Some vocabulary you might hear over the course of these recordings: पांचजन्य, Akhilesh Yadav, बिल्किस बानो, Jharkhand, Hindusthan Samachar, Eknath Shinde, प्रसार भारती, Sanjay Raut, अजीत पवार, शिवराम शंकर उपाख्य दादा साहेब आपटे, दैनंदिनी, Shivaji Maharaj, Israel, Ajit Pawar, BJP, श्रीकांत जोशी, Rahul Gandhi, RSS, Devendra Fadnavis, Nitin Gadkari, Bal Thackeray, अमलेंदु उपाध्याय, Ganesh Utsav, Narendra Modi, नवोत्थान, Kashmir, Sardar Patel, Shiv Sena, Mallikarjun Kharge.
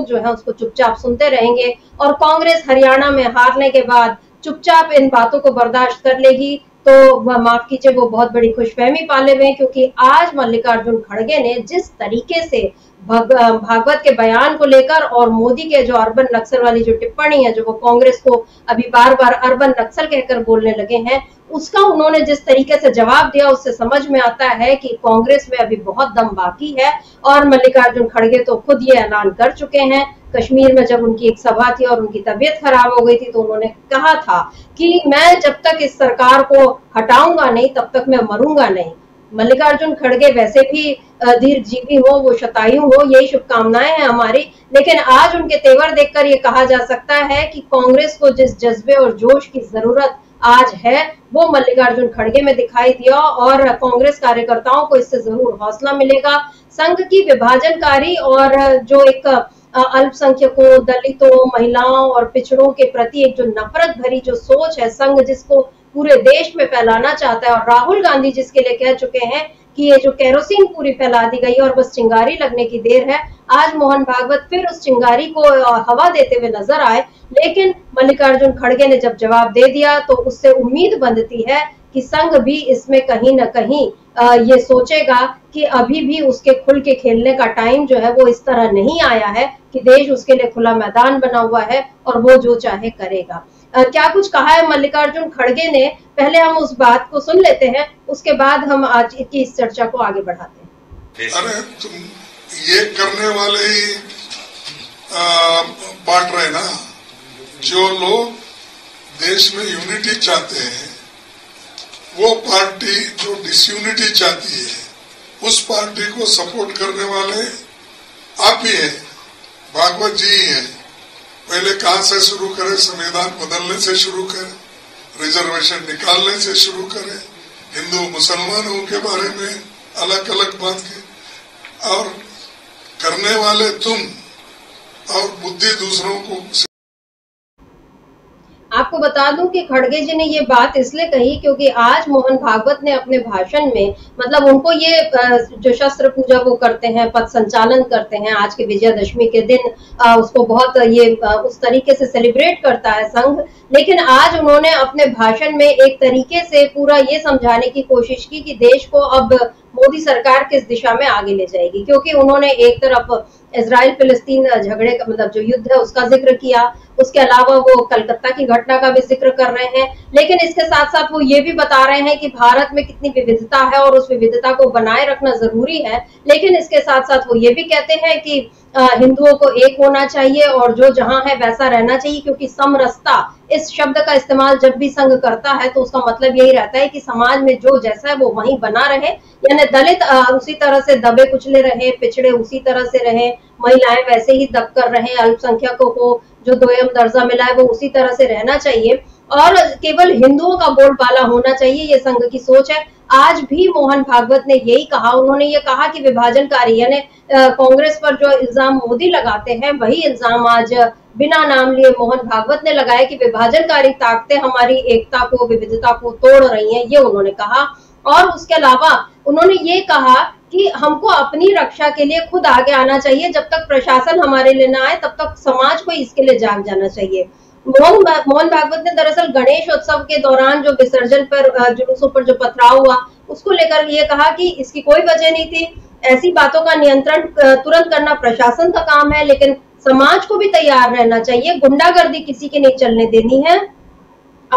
लोग जो है उसको चुपचाप सुनते रहेंगे और कांग्रेस हरियाणा में हारने के बाद चुपचाप इन बातों को बर्दाश्त कर लेगी तो वह माफ कीजिए वो बहुत बड़ी खुशफहमी पाले हुए हैं। क्योंकि आज मल्लिकार्जुन खड़गे ने जिस तरीके से भागवत के बयान को लेकर और मोदी के जो अर्बन नक्सल वाली जो टिप्पणी है जो वो कांग्रेस को अभी बार बार अर्बन नक्सल कहकर बोलने लगे हैं उसका उन्होंने जिस तरीके से जवाब दिया उससे समझ में आता है कि कांग्रेस में अभी बहुत दम बाकी है। और मल्लिकार्जुन खड़गे तो खुद ये ऐलान कर चुके हैं, कश्मीर में जब उनकी एक सभा थी और उनकी तबीयत खराब हो गई थी तो उन्होंने कहा था कि मैं जब तक इस सरकार को हटाऊंगा नहीं तब तक मैं मरूंगा नहीं। मल्लिकार्जुन खड़गे वैसे भी दीर्घजीवी हो, वो शतायु हो, यही शुभकामनाएं हैं हमारी। लेकिन आज उनके तेवर देखकर ये कहा जा सकता है कि कांग्रेस को जिस जज्बे और जोश की जरूरत आज है वो मल्लिकार्जुन खड़गे में दिखाई दिया और कांग्रेस कार्यकर्ताओं को इससे जरूर हौसला मिलेगा। संघ की विभाजनकारी और जो एक अल्पसंख्यकों, दलितों, महिलाओं और पिछड़ों के प्रति एक जो नफरत भरी जो सोच है संघ जिसको पूरे देश में फैलाना चाहता है और राहुल गांधी जिसके लिए कह चुके हैं कि ये जो केरोसिन पूरी फैला दी गई और बस चिंगारी लगने की देर है, आज मोहन भागवत फिर उस चिंगारी को हवा देते हुए नजर आए। लेकिन मल्लिकार्जुन खड़गे ने जब जवाब दे दिया तो उससे उम्मीद बनती है कि संघ भी इसमें कहीं ना कहीं ये सोचेगा कि अभी भी उसके खुल के खेलने का टाइम जो है वो इस तरह नहीं आया है कि देश उसके लिए खुला मैदान बना हुआ है और वो जो चाहे करेगा। क्या कुछ कहा है मल्लिकार्जुन खड़गे ने, पहले हम उस बात को सुन लेते हैं, उसके बाद हम आज की इस चर्चा को आगे बढ़ाते हैं। अरे तुम ये करने वाले ही बांट रहे ना, जो लोग देश में यूनिटी चाहते हैं वो पार्टी जो डिसयूनिटी चाहती है उस पार्टी को सपोर्ट करने वाले आप ही हैं, भागवत जी ही हैं। पहले कहाँ से शुरू करें? संविधान बदलने से शुरू करें, रिजर्वेशन निकालने से शुरू करें, हिंदू मुसलमानों के बारे में अलग अलग बात की और करने वाले तुम और बुद्धि दूसरों को। आपको बता दूं कि खड़गे जी ने ये बात इसलिए कही क्योंकि आज मोहन भागवत ने अपने भाषण में मतलब उनको ये जो शस्त्र पूजा वो करते हैं, पथ संचालन करते हैं, आज के विजयदशमी के दिन उसको बहुत ये उस तरीके से सेलिब्रेट करता है संघ। लेकिन आज उन्होंने अपने भाषण में एक तरीके से पूरा ये समझाने की कोशिश की कि देश को अब मोदी सरकार किस दिशा में आगे ले जाएगी, क्योंकि उन्होंने एक तरफ इजराइल फिलिस्तीन झगड़े का मतलब जो युद्ध है उसका जिक्र किया, उसके अलावा वो कलकत्ता की घटना का भी जिक्र कर रहे हैं। लेकिन इसके साथ साथ वो ये भी बता रहे हैं कि भारत में कितनी विविधता है और उस विविधता को बनाए रखना जरूरी है। लेकिन इसके साथ साथ वो ये भी कहते हैं कि हिंदुओं को एक होना चाहिए और जो जहां है वैसा रहना चाहिए, क्योंकि समरसता इस शब्द का इस्तेमाल जब भी संघ करता है तो उसका मतलब यही रहता है कि समाज में जो जैसा है वो वहीं बना रहे, यानी दलित उसी तरह से दबे कुचले रहे, पिछड़े उसी तरह से रहे, महिलाएं वैसे ही दबकर रहे, अल्पसंख्यकों को जो दोयम दर्जा मिला है वो उसी तरह से रहना चाहिए और केवल हिंदुओं का बोलबाला होना चाहिए, ये संघ की सोच है। आज भी मोहन भागवत ने यही कहा, उन्होंने ये कहा कि विभाजनकारी यानी कांग्रेस पर जो इल्जाम मोदी लगाते हैं वही इल्जाम आज बिना नाम लिए मोहन भागवत ने लगाया कि विभाजनकारी ताकतें हमारी एकता को, विविधता को तोड़ रही हैं, ये उन्होंने कहा। और उसके अलावा उन्होंने ये कहा कि हमको अपनी रक्षा के लिए खुद आगे आना चाहिए, जब तक प्रशासन हमारे लिए ना आए तब तक समाज को इसके लिए जाग जाना चाहिए। मोहन भागवत ने दरअसल गणेश उत्सव के दौरान जो विसर्जन पर जुलूसों पर जो पथराव हुआ उसको लेकर ये कहा कि इसकी कोई वजह नहीं थी, ऐसी बातों का नियंत्रण तुरंत करना प्रशासन का काम है, लेकिन समाज को भी तैयार रहना चाहिए, गुंडागर्दी किसी के नहीं चलने देनी है,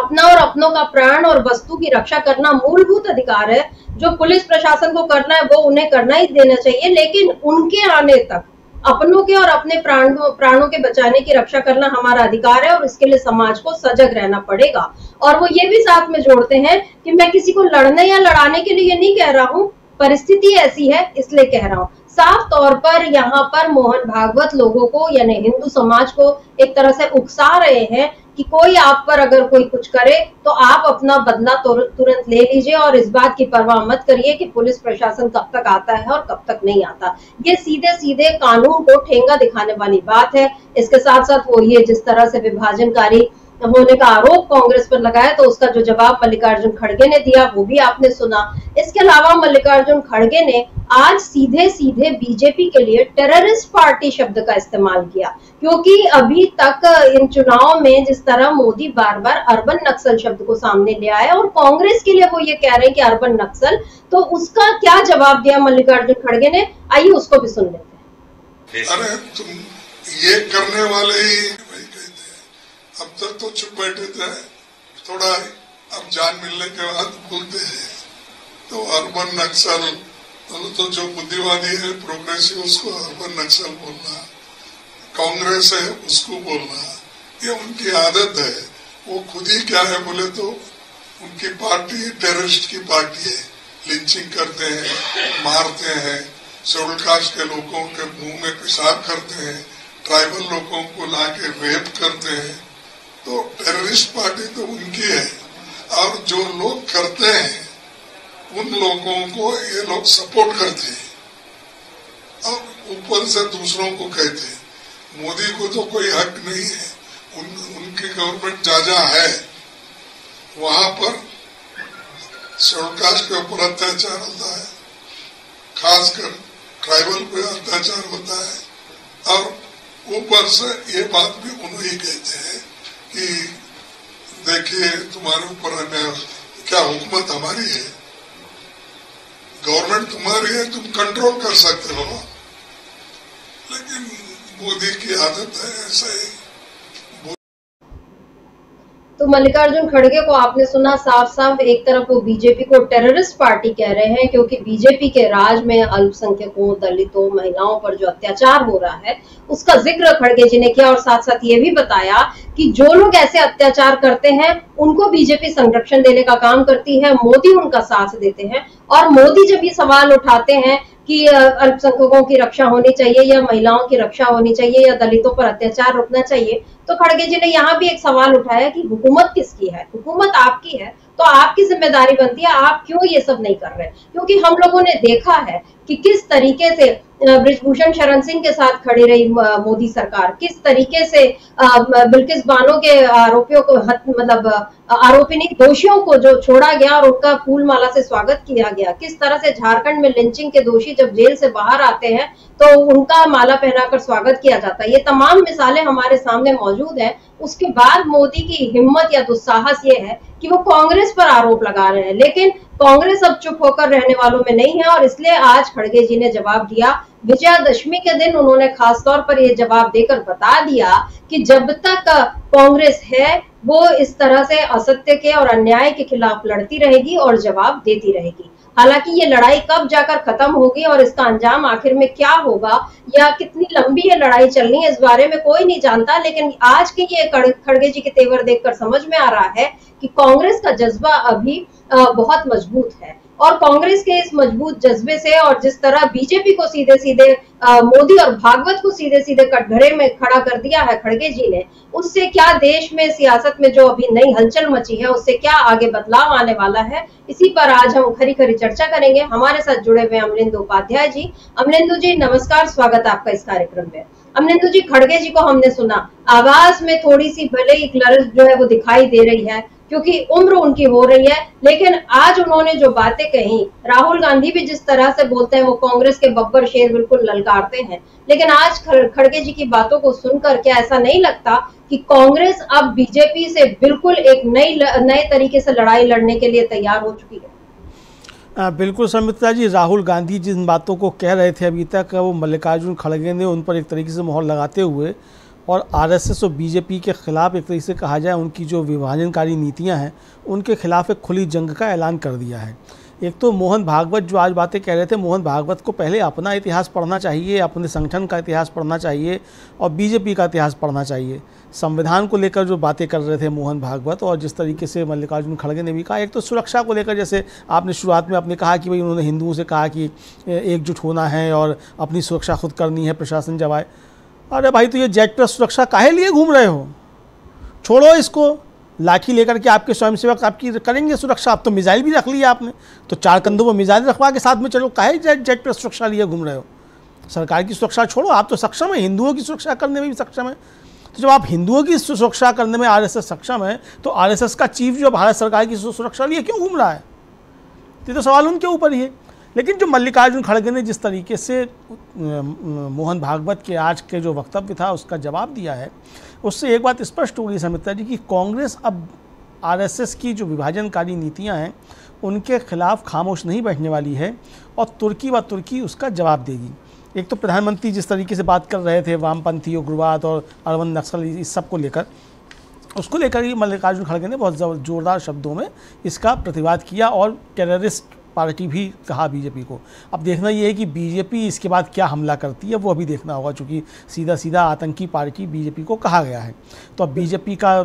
अपना और अपनों का प्राण और वस्तु की रक्षा करना मूलभूत अधिकार है, जो पुलिस प्रशासन को करना है वो उन्हें करना ही देना चाहिए, लेकिन उनके आने तक अपनों के और अपने प्राणों के बचाने की रक्षा करना हमारा अधिकार है और इसके लिए समाज को सजग रहना पड़ेगा। और वो ये भी साथ में जोड़ते हैं कि मैं किसी को लड़ने या लड़ाने के लिए नहीं कह रहा हूँ, परिस्थिति ऐसी है इसलिए कह रहा हूँ। साफ तौर पर यहाँ पर मोहन भागवत लोगों को यानी हिंदू समाज को एक तरह से उकसा रहे हैं कि कोई आप पर अगर कोई कुछ करे तो आप अपना बदला तुरंत ले लीजिए और इस बात की परवाह मत करिए कि पुलिस प्रशासन कब तक आता है और कब तक नहीं आता। ये सीधे सीधे कानून को ठेंगा दिखाने वाली बात है। इसके साथ साथ वो ये जिस तरह से विभाजनकारी होने का आरोप कांग्रेस पर लगाया तो उसका जो जवाब मल्लिकार्जुन खड़गे ने दिया वो भी आपने सुना। इसके अलावा मल्लिकार्जुन खड़गे ने आज सीधे सीधे बीजेपी के लिए टेररिस्ट पार्टी शब्द का इस्तेमाल किया, क्योंकि अभी तक इन चुनाव में जिस तरह मोदी बार बार अर्बन नक्सल शब्द को सामने ले आया और कांग्रेस के लिए वो ये कह रहे हैं कि अर्बन नक्सल, तो उसका क्या जवाब दिया मल्लिकार्जुन खड़गे ने, आइए उसको भी सुन लेते हैं। अरे तुम ये करने वाले ही भाई कहते हैं, अब तक तो चुप बैठे थे, थोड़ा अब जान मिलने के बाद बोलते हैं। तो अर्बन नक्सल तो जो बुद्धिवादी है प्रोग्रेसिव उसको अर्बन नक्सल बोलना, कांग्रेस है उसको बोलना, ये उनकी आदत है। वो खुद ही क्या है बोले तो उनकी पार्टी टेररिस्ट की पार्टी है, लिंचिंग करते हैं, मारते हैं, शेड्यूल कास्ट के लोगों के मुंह में पेशाब करते हैं, ट्राइबल लोगों को लाके रेप करते हैं। तो टेररिस्ट पार्टी तो उनकी है और जो लोग करते हैं उन लोगों को ये लोग सपोर्ट करते हैं और ऊपर से दूसरों को कहते हैं। मोदी को तो कोई हक नहीं है, उनकी गवर्नमेंट जहाँ है वहां पर शेड्यूल कास्ट के ऊपर अत्याचार होता है, खासकर ट्राइबल पे अत्याचार होता है। और ऊपर से ये बात भी उन्हीं कहते हैं कि देखिए तुम्हारे ऊपर हमें क्या हुकूमत हमारी है, गवर्नमेंट तुम्हारी है, तुम कंट्रोल कर सकते हो। लेकिन मोदी की आदत है ऐसा ही। तो मल्लिकार्जुन खड़गे को आपने सुना साफ साफ, एक तरफ वो बीजेपी को टेररिस्ट पार्टी कह रहे हैं क्योंकि बीजेपी के राज में अल्पसंख्यकों, दलितों, महिलाओं पर जो अत्याचार हो रहा है उसका जिक्र खड़गे जी ने किया और साथ साथ ये भी बताया कि जो लोग ऐसे अत्याचार करते हैं उनको बीजेपी संरक्षण देने का काम करती है, मोदी उनका साथ देते हैं। और मोदी जब ये सवाल उठाते हैं कि अल्पसंख्यकों की रक्षा होनी चाहिए या महिलाओं की रक्षा होनी चाहिए या दलितों पर अत्याचार रुकना चाहिए, तो खड़गे जी ने यहाँ भी एक सवाल उठाया कि हुकूमत किसकी है, हुकूमत आपकी है तो आपकी जिम्मेदारी बनती है, आप क्यों ये सब नहीं कर रहे। क्योंकि हम लोगों ने देखा है कि किस तरीके से ब्रिजभूषण शरण सिंह के साथ खड़ी रही मोदी सरकार, किस तरीके से बिल्किस बानो के आरोपियों को आरोपी नहीं, दोषियों को जो छोड़ा गया और उनका फूलमाला से स्वागत किया गया, किस तरह से झारखंड में लिंचिंग के दोषी जब जेल से बाहर आते हैं तो उनका माला पहनाकर स्वागत किया जाता है। ये तमाम मिसालें हमारे सामने मौजूद है। उसके बाद मोदी की हिम्मत या दुस्साहस ये है कि वो कांग्रेस पर आरोप लगा रहे हैं, लेकिन कांग्रेस अब चुप होकर रहने वालों में नहीं है और इसलिए आज खड़गे जी ने जवाब दिया। विजयादशमी के दिन उन्होंने खासतौर पर यह जवाब देकर बता दिया कि जब तक कांग्रेस है वो इस तरह से असत्य के और अन्याय के खिलाफ लड़ती रहेगी और जवाब देती रहेगी। हालांकि ये लड़ाई कब जाकर खत्म होगी और इसका अंजाम आखिर में क्या होगा या कितनी लंबी ये लड़ाई चलनी है, इस बारे में कोई नहीं जानता। लेकिन आज के ये खड़गे जी के तेवर देखकर समझ में आ रहा है कि कांग्रेस का जज्बा अभी बहुत मजबूत है और कांग्रेस के इस मजबूत जज्बे से और जिस तरह बीजेपी को सीधे सीधे मोदी और भागवत को सीधे सीधे कटघरे में खड़ा कर दिया है खड़गे जी ने, उससे क्या देश में सियासत में जो अभी नई हलचल मची है उससे क्या आगे बदलाव आने वाला है, इसी पर आज हम खरी खरी चर्चा करेंगे। हमारे साथ जुड़े हुए अमलेंदु उपाध्याय जी। अमलेंदु जी नमस्कार, स्वागत आपका इस कार्यक्रम में। अमलेंदु जी, खड़गे जी को हमने सुना, आवाज में थोड़ी सी भले ही क्लर्ज जो है वो दिखाई दे रही है क्योंकि उम्र उनकी हो रही है, लेकिन आज उन्होंने जो बातें कही, राहुल गांधी भी जिस तरह से बोलते हैं वो कांग्रेस के बब्बर शेर बिल्कुल ललकारते हैं, लेकिन आज खड़गे जी की बातों को सुनकर क्या ऐसा नहीं लगता कि कांग्रेस अब बीजेपी से बिल्कुल एक नए तरीके से लड़ाई लड़ने के लिए तैयार हो चुकी है? बिल्कुल समिता जी, राहुल गांधी जिन बातों को कह रहे थे अभी तक वो मल्लिकार्जुन खड़गे ने उन पर एक तरीके से मोहर लगाते हुए और आरएसएस और बीजेपी के ख़िलाफ़ एक तरीके से कहा जाए उनकी जो विभाजनकारी नीतियां हैं उनके खिलाफ एक खुली जंग का ऐलान कर दिया है। एक तो मोहन भागवत जो आज बातें कह रहे थे, मोहन भागवत को पहले अपना इतिहास पढ़ना चाहिए, अपने संगठन का इतिहास पढ़ना चाहिए और बीजेपी का इतिहास पढ़ना चाहिए। संविधान को लेकर जो बातें कर रहे थे मोहन भागवत और जिस तरीके से मल्लिकार्जुन खड़गे ने भी कहा, एक तो सुरक्षा को लेकर जैसे आपने शुरुआत में आपने कहा कि भाई उन्होंने हिंदुओं से कहा कि एकजुट होना है और अपनी सुरक्षा खुद करनी है, प्रशासन जब आए। अरे भाई, तो ये जेट पर सुरक्षा काहे लिए घूम रहे हो, छोड़ो इसको, लाठी लेकर के आपके स्वयंसेवक आपकी करेंगे सुरक्षा। आप तो मिसाइल भी रख लिया आपने, तो चार कंधों पर मिसाइल रखवा के साथ में चलो, काहे जेट पर सुरक्षा लिए घूम रहे हो। सरकार की सुरक्षा छोड़ो, आप तो सक्षम है, हिंदुओं की सुरक्षा करने में भी सक्षम है। तो जब आप हिंदुओं की सुरक्षा करने में आरएसएस सक्षम है, तो आरएसएस का चीफ जो भारत सरकार की सुरक्षा लिए क्यों घूम रहा है? ये तो सवाल उनके ऊपर ही है। लेकिन जो मल्लिकार्जुन खड़गे ने जिस तरीके से मोहन भागवत के आज के जो वक्तव्य था उसका जवाब दिया है, उससे एक बात स्पष्ट हो गई समिता जी कि कांग्रेस अब आरएसएस की जो विभाजनकारी नीतियां हैं उनके खिलाफ खामोश नहीं बैठने वाली है और तुर्की उसका जवाब देगी। एक तो प्रधानमंत्री जिस तरीके से बात कर रहे थे वामपंथी उग्रवाद और अरवन नक्सल इस सब को लेकर, उसको लेकर ही मल्लिकार्जुन खड़गे ने बहुत जोरदार शब्दों में इसका प्रतिवाद किया और टेररिस्ट पार्टी भी कहा बीजेपी को। अब देखना ये है कि बीजेपी इसके बाद क्या हमला करती है, वो अभी देखना होगा, चूँकि सीधा सीधा आतंकी पार्टी बीजेपी को कहा गया है। तो अब बीजेपी का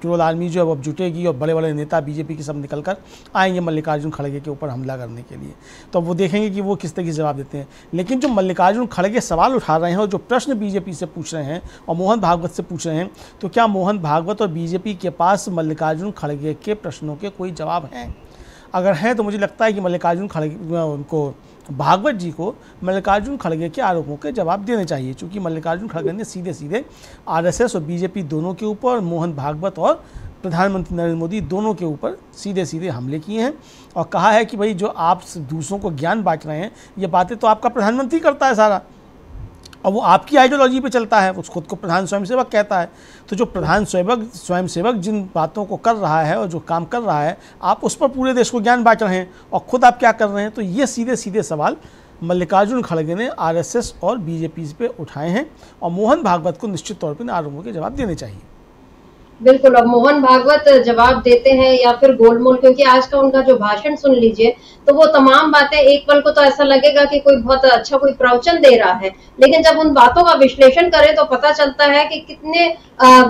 ट्रोल आर्मी जो अब जुटेगी और बड़े बड़े नेता बीजेपी के सब निकल कर आएंगे मल्लिकार्जुन खड़गे के ऊपर हमला करने के लिए। तो अब वो देखेंगे कि वो किस तरह की जवाब देते हैं। लेकिन जो मल्लिकार्जुन खड़गे सवाल उठा रहे हैं और जो प्रश्न बीजेपी से पूछ रहे हैं और मोहन भागवत से पूछ रहे हैं, तो क्या मोहन भागवत और बीजेपी के पास मल्लिकार्जुन खड़गे के प्रश्नों के कोई जवाब हैं? अगर हैं तो मुझे लगता है कि मल्लिकार्जुन खड़गे उनको भागवत जी को मल्लिकार्जुन खड़गे के आरोपों के जवाब देने चाहिए, क्योंकि मल्लिकार्जुन खड़गे ने सीधे सीधे आरएसएस और बीजेपी दोनों के ऊपर, मोहन भागवत और प्रधानमंत्री नरेंद्र मोदी दोनों के ऊपर सीधे सीधे हमले किए हैं और कहा है कि भाई जो आप दूसरों को ज्ञान बांट रहे हैं, ये बातें तो आपका प्रधानमंत्री करता है सारा और वो आपकी आइडियोलॉजी पे चलता है, वो खुद को प्रधान स्वयंसेवक कहता है। तो जो प्रधान स्वयंसेवक जिन बातों को कर रहा है और जो काम कर रहा है, आप उस पर पूरे देश को ज्ञान बांट रहे हैं और खुद आप क्या कर रहे हैं? तो ये सीधे सीधे सवाल मल्लिकार्जुन खड़गे ने आरएसएस और बीजेपी पे उठाए हैं और मोहन भागवत को निश्चित तौर पर इन आरोपों के जवाब देने चाहिए। बिल्कुल, अब मोहन भागवत जवाब देते हैं या फिर गोलमोल, क्योंकि आज का उनका जो भाषण सुन लीजिए तो वो तमाम बातें, एक पल को तो ऐसा लगेगा कि कोई बहुत अच्छा कोई प्रवचन दे रहा है, लेकिन जब उन बातों का विश्लेषण करें तो पता चलता है कि कितने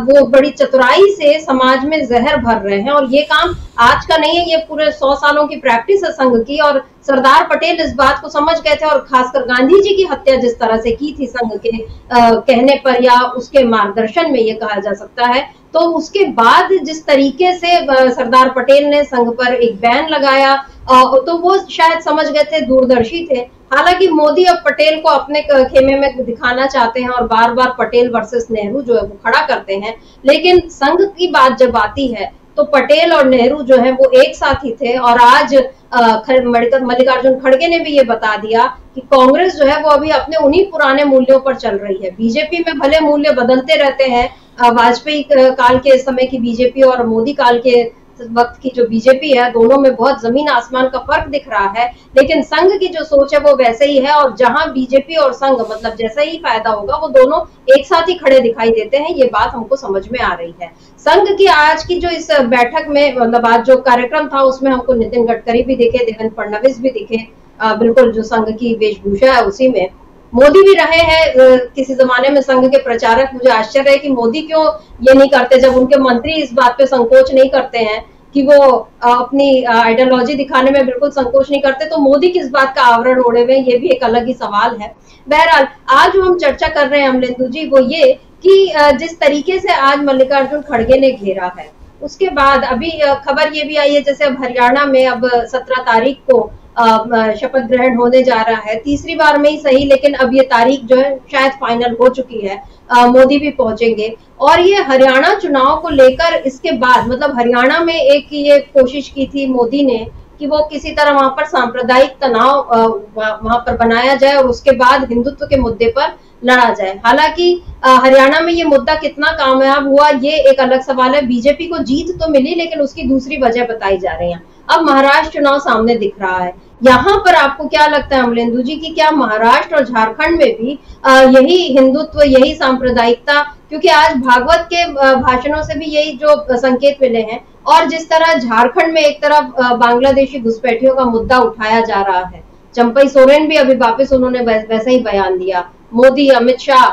वो बड़ी चतुराई से समाज में जहर भर रहे हैं। और ये काम आज का नहीं है, ये पूरे 100 सालों की प्रैक्टिस है संघ की, और सरदार पटेल इस बात को समझ गए थे और खासकर गांधी जी की हत्या जिस तरह से की थी संघ के कहने पर या उसके मार्गदर्शन में ये कहा जा सकता है। तो उसके बाद जिस तरीके से सरदार पटेल ने संघ पर एक बैन लगाया तो वो शायद समझ गए थे, दूरदर्शी थे। हालांकि मोदी अब पटेल को अपने खेमे में दिखाना चाहते हैं और बार बार पटेल वर्सेस नेहरू जो है वो खड़ा करते हैं, लेकिन संघ की बात जब आती है तो पटेल और नेहरू जो है वो एक साथ ही थे। और आज मल्लिकार्जुन खड़गे ने भी ये बता दिया कि कांग्रेस जो है वो अभी अपने उन्हीं पुराने मूल्यों पर चल रही है। बीजेपी में भले मूल्य बदलते रहते हैं, वाजपेयी काल के समय की बीजेपी और मोदी काल के वक्त की जो बीजेपी है, दोनों में बहुत जमीन आसमान का फर्क दिख रहा है, लेकिन संघ की जो सोच है वो वैसे ही है। और जहां बीजेपी और संघ मतलब जैसा ही फायदा होगा वो दोनों एक साथ ही खड़े दिखाई देते हैं, ये बात हमको समझ में आ रही है। संघ की आज की जो इस बैठक में मतलब आज जो कार्यक्रम था उसमें हमको नितिन गडकरी भी दिखे, देवेंद्र फडणवीस भी दिखे, बिल्कुल जो संघ की वेशभूषा है उसी में। मोदी भी रहे हैं किसी जमाने में संघ के प्रचारक, मुझे आश्चर्य है कि मोदी क्यों ये नहीं करते जब उनके मंत्री इस बात पे संकोच नहीं करते हैं कि वो अपनी आइडियोलॉजी दिखाने में बिल्कुल संकोच नहीं करते, तो मोदी किस बात का आवरण ओढ़े हुए, ये भी एक अलग ही सवाल है। बहरहाल आज जो हम चर्चा कर रहे हैं अमलेंदु जी, वो ये कि जिस तरीके से आज मल्लिकार्जुन खड़गे ने घेरा है, उसके बाद अभी खबर ये भी आई है जैसे अब हरियाणा में अब 17 तारीख को शपथ ग्रहण होने जा रहा है, तीसरी बार में ही सही, लेकिन अब ये तारीख जो है शायद फाइनल हो चुकी है, मोदी भी पहुंचेंगे। और ये हरियाणा चुनाव को लेकर इसके बाद मतलब हरियाणा में एक ये कोशिश की थी मोदी ने कि वो किसी तरह वहां पर सांप्रदायिक तनाव वहां पर बनाया जाए और उसके बाद हिंदुत्व के मुद्दे पर लड़ा जाए। हालांकि हरियाणा में ये मुद्दा कितना कामयाब हुआ ये एक अलग सवाल है। बीजेपी को जीत तो मिली लेकिन उसकी दूसरी वजह बताई जा रही है। अब महाराष्ट्र चुनाव सामने दिख रहा है, यहाँ पर आपको क्या लगता है अमलेंदु जी कि क्या महाराष्ट्र और झारखंड में भी यही हिंदुत्व, यही सांप्रदायिकता, क्योंकि आज भागवत के भाषणों से भी यही जो संकेत मिले हैं, और जिस तरह झारखंड में एक तरफ बांग्लादेशी घुसपैठियों का मुद्दा उठाया जा रहा है, चंपई सोरेन भी अभी वापस उन्होंने वैसे ही बयान दिया, मोदी, अमित शाह,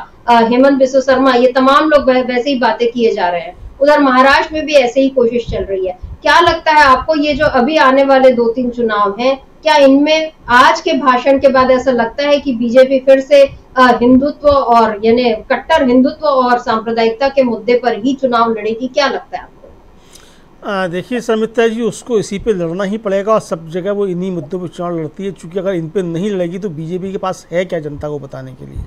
हेमंत बिस्व शर्मा, ये तमाम लोग वैसे ही बातें किए जा रहे हैं। उधर महाराष्ट्र में भी ऐसे ही कोशिश चल रही है। क्या लगता है आपको ये जो अभी आने वाले 2-3 चुनाव हैं, क्या इनमें आज के भाषण के बाद ऐसा लगता है कि बीजेपी फिर से हिंदुत्व और यानी कट्टर हिंदुत्व और सांप्रदायिकता के मुद्दे पर ही चुनाव लड़ेगी? क्या लगता है आपको? देखिए समिता जी, उसको इसी पे लड़ना ही पड़ेगा और सब जगह वो इन्हीं मुद्दों पर चुनाव लड़ती है, क्योंकि अगर इन पर नहीं लड़ेगी तो बीजेपी के पास है क्या जनता को बताने के लिए?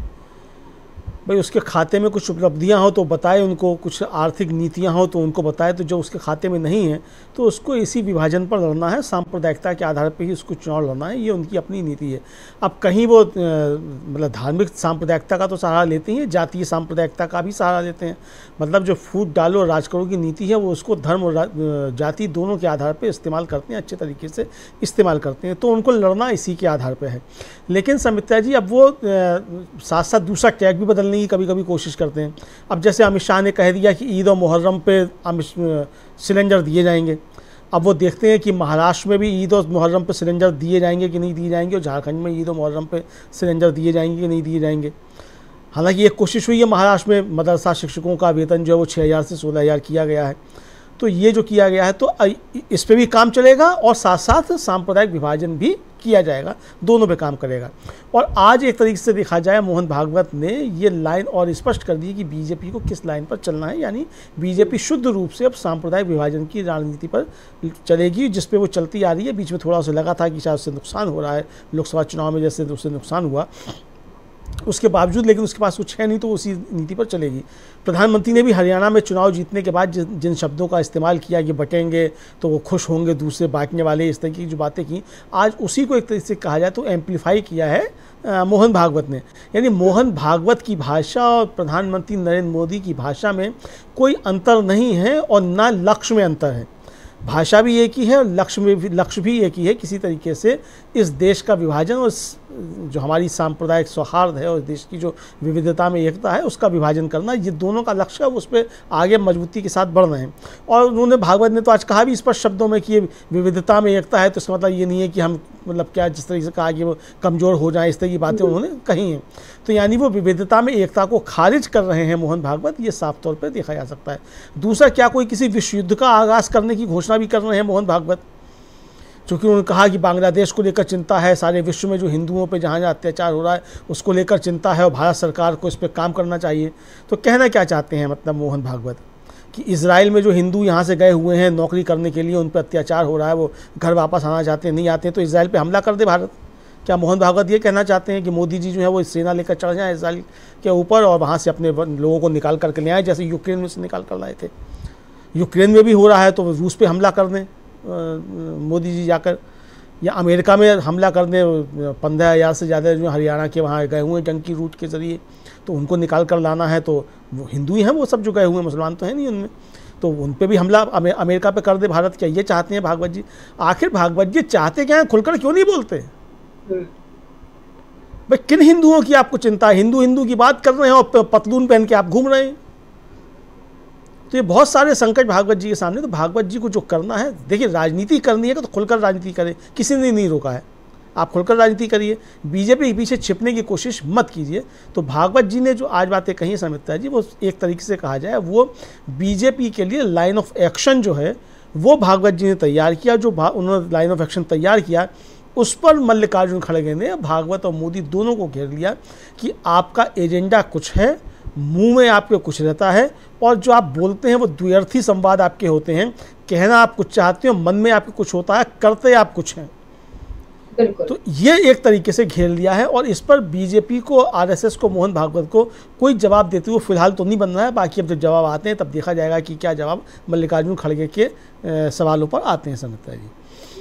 भाई उसके खाते में कुछ उपलब्धियां हो तो बताए उनको, कुछ आर्थिक नीतियां हो तो उनको बताए, तो जो उसके खाते में नहीं है तो उसको इसी विभाजन पर लड़ना है, सांप्रदायिकता के आधार पर ही उसको चुनाव लड़ना है, ये उनकी अपनी नीति है। अब कहीं वो मतलब धार्मिक सांप्रदायिकता का तो सहारा लेते हैं, जातीय सांप्रदायिकता का भी सहारा लेते हैं, मतलब जो फूट डालो और राज करो की नीति है वो उसको धर्म और जाति दोनों के आधार पर इस्तेमाल करते हैं, अच्छे तरीके से इस्तेमाल करते हैं, तो उनको लड़ना इसी के आधार पर है। लेकिन समित्रा जी अब वो साथ साथ दूसरा टैग भी बदलने की कभी कभी कोशिश करते हैं। अब जैसे अमित शाह ने कह दिया कि ईद और मुहर्रम पे सिलेंडर दिए जाएंगे, अब वो देखते हैं कि महाराष्ट्र में भी ईद और मुहर्रम पे सिलेंडर दिए जाएंगे कि नहीं दिए जाएंगे, और झारखंड में ईद और मुहर्रम पे सिलेंडर दिए जाएंगे कि नहीं दिए जाएंगे। हालांकि एक कोशिश हुई है, महाराष्ट्र में मदरसा शिक्षकों का वेतन जो है वो 6000 से 16000 किया गया है, तो ये जो किया गया है तो इस पर भी काम चलेगा और साथ साथ सांप्रदायिक विभाजन भी किया जाएगा, दोनों पे काम करेगा। और आज एक तरीके से देखा जाए मोहन भागवत ने ये लाइन और स्पष्ट कर दी कि बीजेपी को किस लाइन पर चलना है, यानी बीजेपी शुद्ध रूप से अब सांप्रदायिक विभाजन की राजनीति पर चलेगी, जिस पे वो चलती आ रही है। बीच में थोड़ा सा लगा था कि शायद उससे नुकसान हो रहा है, लोकसभा चुनाव में जैसे उससे नुकसान हुआ, उसके बावजूद लेकिन उसके पास कुछ है नहीं तो उसी नीति पर चलेगी। प्रधानमंत्री ने भी हरियाणा में चुनाव जीतने के बाद जिन शब्दों का इस्तेमाल किया कि बटेंगे तो वो खुश होंगे दूसरे बांटने वाले, इस तरह की जो बातें की, आज उसी को एक तरीके से कहा जाए तो एम्प्लीफाई किया है मोहन भागवत ने। यानी मोहन भागवत की भाषा और प्रधानमंत्री नरेंद्र मोदी की भाषा में कोई अंतर नहीं है और ना लक्ष्य में अंतर है, भाषा भी एक ही है और लक्ष्य भी एक ही है, किसी तरीके से इस देश का विभाजन और जो हमारी सांप्रदायिक सौहार्द है और देश की जो विविधता में एकता है उसका विभाजन करना, ये दोनों का लक्ष्य है, उस पर आगे मजबूती के साथ बढ़ रहे हैं। और उन्होंने भागवत ने तो आज कहा भी स्पष्ट शब्दों में कि ये विविधता में एकता है, तो इसका मतलब ये नहीं है कि हम मतलब क्या जिस तरीके से कहा कि वो कमज़ोर हो जाए, इस तरह की बातें उन्होंने कही हैं। तो यानी वो विविधता में एकता को खारिज कर रहे हैं मोहन भागवत, ये साफ तौर पर देखा जा सकता है। दूसरा, क्या कोई किसी विश्व युद्ध का आगाज़ करने की घोषणा भी कर रहे हैं मोहन भागवत, क्योंकि उन्होंने कहा कि बांग्लादेश को लेकर चिंता है, सारे विश्व में जो हिंदुओं पे जहाँ जहाँ अत्याचार हो रहा है उसको लेकर चिंता है और भारत सरकार को इस पर काम करना चाहिए। तो कहना क्या चाहते हैं मतलब मोहन भागवत कि इजराइल में जो हिंदू यहाँ से गए हुए हैं नौकरी करने के लिए, उन पर अत्याचार हो रहा है, वो घर वापस आना चाहते हैं, नहीं आते हैं, तो इजराइल पर हमला कर दे भारत। क्या मोहन भागवत ये कहना चाहते हैं कि मोदी जी जो है वो सेना लेकर चढ़ जाएँ इजराइल के ऊपर और वहाँ से अपने लोगों को निकाल करके ले आए, जैसे यूक्रेन में से निकाल कर लाए थे, यूक्रेन में भी हो रहा है तो रूस पर हमला कर दें मोदी जी जाकर, या अमेरिका में हमला करने 15000 से ज़्यादा जो हरियाणा के वहाँ गए हुए हैं जंकी रूट के ज़रिए, तो उनको निकाल कर लाना है, तो वो हिंदू ही हैं वो सब जो गए हुए हैं, मुसलमान तो है नहीं उनमें, तो उन पे भी हमला अमेरिका पे कर दे भारत, क्या ये चाहते हैं भागवत जी? आखिर भागवत जी चाहते क्या हैं, खुलकर क्यों नहीं बोलते भाई? किन हिंदुओं की आपको चिंता है? हिंदू हिंदू की बात कर रहे हैं और पतलून पहन के आप घूम रहे हैं, तो ये बहुत सारे संकट भागवत जी के सामने। तो भागवत जी को जो करना है, देखिए राजनीति करनी है तो खुलकर राजनीति करें, किसी ने नहीं रोका है, आप खुलकर राजनीति करिए, बीजेपी के पीछे छिपने की कोशिश मत कीजिए। तो भागवत जी ने जो आज बातें कही समित्रा जी, वो एक तरीके से कहा जाए वो बीजेपी के लिए लाइन ऑफ एक्शन जो है वो भागवत जी ने तैयार किया, जो उन्होंने लाइन ऑफ एक्शन तैयार किया उस पर मल्लिकार्जुन खड़गे ने भागवत और मोदी दोनों को घेर लिया कि आपका एजेंडा कुछ है, मुंह में आपके कुछ रहता है और जो आप बोलते हैं वो द्व्यर्थी संवाद आपके होते हैं, कहना आप कुछ चाहते हो, मन में आपके कुछ होता है, करते आप कुछ हैं। तो ये एक तरीके से घेर लिया है और इस पर बीजेपी को, आरएसएस को, मोहन भागवत को कोई जवाब देते हुए फिलहाल तो नहीं बन रहा है, बाकी अब जब जवाब आते हैं तब देखा जाएगा कि क्या जवाब मल्लिकार्जुन खड़गे के सवालों पर आते हैं समित्रा जी।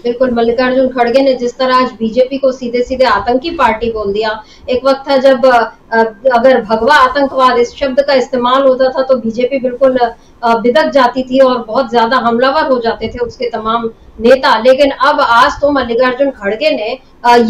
बिल्कुल, मल्लिकार्जुन खड़गे ने जिस तरह आज बीजेपी को सीधे सीधे आतंकी पार्टी बोल दिया, एक वक्त था जब अगर भगवा आतंकवाद इस शब्द का इस्तेमाल होता था तो बीजेपी बिल्कुल बिदक जाती थी और बहुत ज्यादा हमलावर हो जाते थे उसके तमाम नेता, लेकिन अब आज तो मल्लिकार्जुन खड़गे ने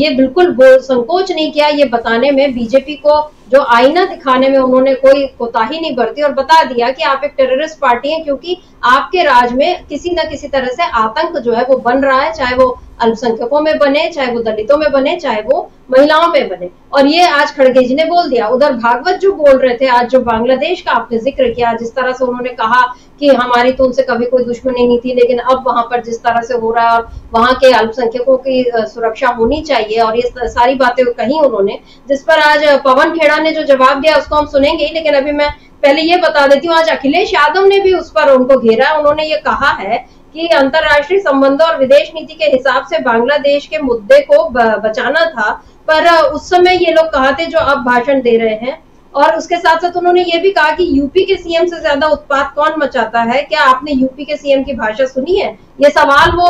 ये बिल्कुल संकोच नहीं किया ये बताने में, बीजेपी को जो आईना दिखाने में उन्होंने कोई कोताही नहीं बरती और बता दिया कि आप एक टेररिस्ट पार्टी है, क्योंकि आपके राज में किसी ना किसी तरह से आतंक जो है वो बन रहा है, चाहे वो अल्पसंख्यकों में बने, चाहे वो दलितों में बने, चाहे वो महिलाओं में बने, और ये आज खड़गे जी ने बोल दिया। उधर भागवत जो बोल रहे थे आज, जो बांग्लादेश का आपने जिक्र किया, जिस तरह से उन्होंने कहा कि हमारी तो उनसे कभी कोई दुश्मनी नहीं थी, लेकिन अब वहां पर जिस तरह से हो रहा है और वहां के अल्पसंख्यकों की सुरक्षा होनी चाहिए, और ये सारी बातें कही उन्होंने, जिस पर आज पवन खेड़ा ने जो जवाब दिया उसको हम सुनेंगे ही, लेकिन अभी मैं पहले ये बता देती हूँ आज अखिलेश यादव ने भी उस पर उनको घेरा। उन्होंने ये कहा है कि अंतर्राष्ट्रीय संबंधों और विदेश नीति के हिसाब से बांग्लादेश के मुद्दे को बचाना था, पर उस समय ये लोग कहा थे जो अब भाषण दे रहे हैं, और उसके साथ साथ उन्होंने ये भी कहा कि यूपी के सीएम से ज्यादा उत्पात कौन मचाता है, क्या आपने यूपी के सीएम की भाषा सुनी है? ये सवाल वो